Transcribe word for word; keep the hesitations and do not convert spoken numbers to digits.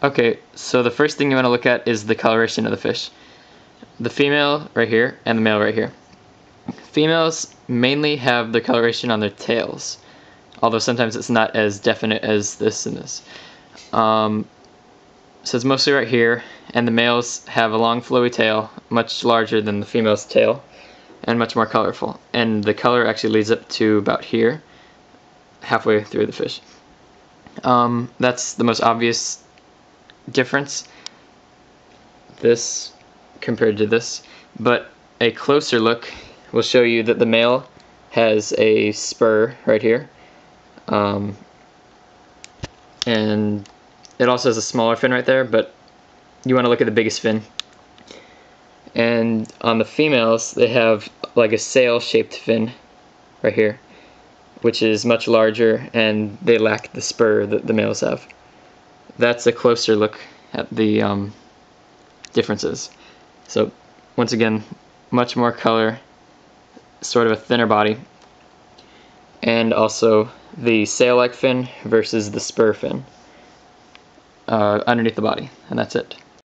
Okay, so the first thing you want to look at is the coloration of the fish. The female right here and the male right here. Females mainly have the coloration on their tails, although sometimes it's not as definite as this and this. Um, so it's mostly right here, and the males have a long flowy tail, much larger than the female's tail, and much more colorful. And the color actually leads up to about here, halfway through the fish. Um, that's the most obvious difference, this compared to this, but a closer look will show you that the male has a spur right here, um, and it also has a smaller fin right there, but you want to look at the biggest fin. And on the females, they have like a sail-shaped fin right here, which is much larger, and they lack the spur that the males have. That's a closer look at the um, differences. So once again, much more color, sort of a thinner body, and also the sail-like fin versus the spur fin uh, underneath the body, and that's it.